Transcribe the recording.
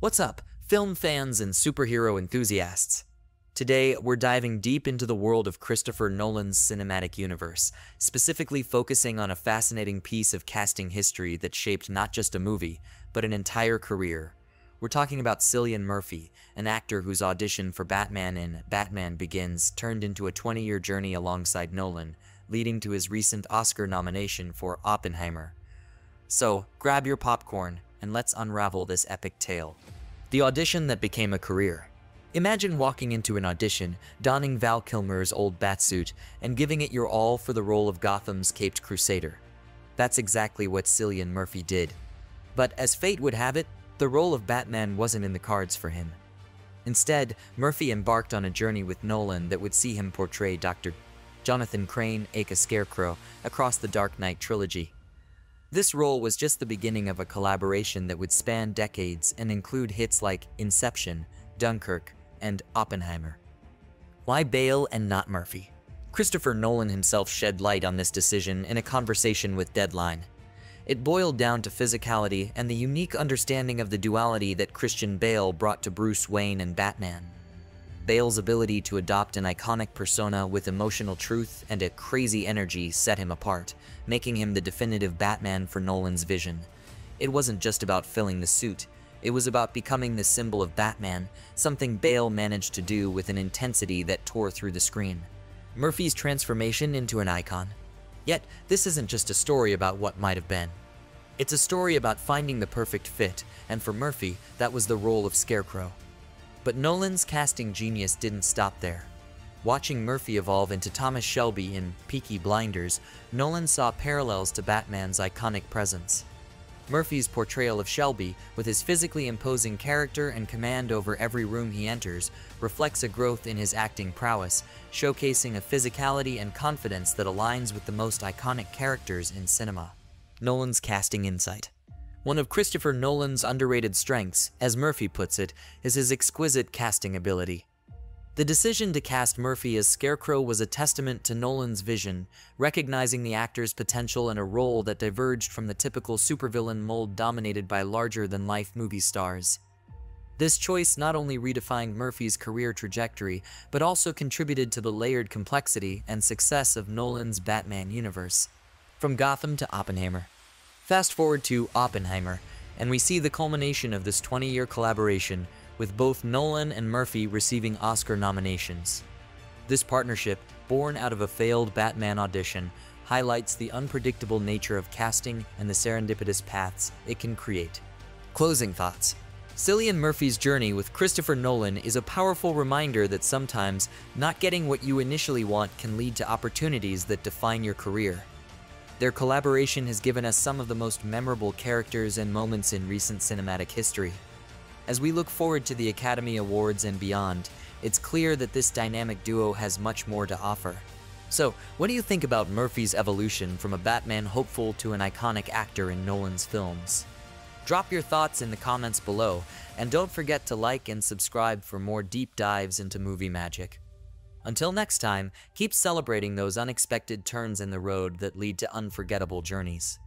What's up, film fans and superhero enthusiasts? Today, we're diving deep into the world of Christopher Nolan's cinematic universe, specifically focusing on a fascinating piece of casting history that shaped not just a movie, but an entire career. We're talking about Cillian Murphy, an actor whose audition for Batman in Batman Begins turned into a 20-year journey alongside Nolan, leading to his recent Oscar nomination for Oppenheimer. So, grab your popcorn, and let's unravel this epic tale. The audition that became a career. Imagine walking into an audition, donning Val Kilmer's old batsuit, and giving it your all for the role of Gotham's caped crusader. That's exactly what Cillian Murphy did. But as fate would have it, the role of Batman wasn't in the cards for him. Instead, Murphy embarked on a journey with Nolan that would see him portray Dr. Jonathan Crane, aka Scarecrow, across the Dark Knight trilogy. This role was just the beginning of a collaboration that would span decades and include hits like Inception, Dunkirk, and Oppenheimer. Why Bale and not Murphy? Christopher Nolan himself shed light on this decision in a conversation with Deadline. It boiled down to physicality and the unique understanding of the duality that Christian Bale brought to Bruce Wayne and Batman. Bale's ability to adopt an iconic persona with emotional truth and a crazy energy set him apart, making him the definitive Batman for Nolan's vision. It wasn't just about filling the suit, it was about becoming the symbol of Batman, something Bale managed to do with an intensity that tore through the screen. Murphy's transformation into an icon. Yet, this isn't just a story about what might have been. It's a story about finding the perfect fit, and for Murphy, that was the role of Scarecrow. But Nolan's casting genius didn't stop there. Watching Murphy evolve into Thomas Shelby in Peaky Blinders, Nolan saw parallels to Batman's iconic presence. Murphy's portrayal of Shelby, with his physically imposing character and command over every room he enters, reflects a growth in his acting prowess, showcasing a physicality and confidence that aligns with the most iconic characters in cinema. Nolan's casting insight. One of Christopher Nolan's underrated strengths, as Murphy puts it, is his exquisite casting ability. The decision to cast Murphy as Scarecrow was a testament to Nolan's vision, recognizing the actor's potential in a role that diverged from the typical supervillain mold dominated by larger-than-life movie stars. This choice not only redefined Murphy's career trajectory, but also contributed to the layered complexity and success of Nolan's Batman universe. From Gotham to Oppenheimer. Fast forward to Oppenheimer, and we see the culmination of this 20-year collaboration, with both Nolan and Murphy receiving Oscar nominations. This partnership, born out of a failed Batman audition, highlights the unpredictable nature of casting and the serendipitous paths it can create. Closing thoughts. Cillian Murphy's journey with Christopher Nolan is a powerful reminder that sometimes not getting what you initially want can lead to opportunities that define your career. Their collaboration has given us some of the most memorable characters and moments in recent cinematic history. As we look forward to the Academy Awards and beyond, it's clear that this dynamic duo has much more to offer. So, what do you think about Murphy's evolution from a Batman hopeful to an iconic actor in Nolan's films? Drop your thoughts in the comments below, and don't forget to like and subscribe for more deep dives into movie magic. Until next time, keep celebrating those unexpected turns in the road that lead to unforgettable journeys.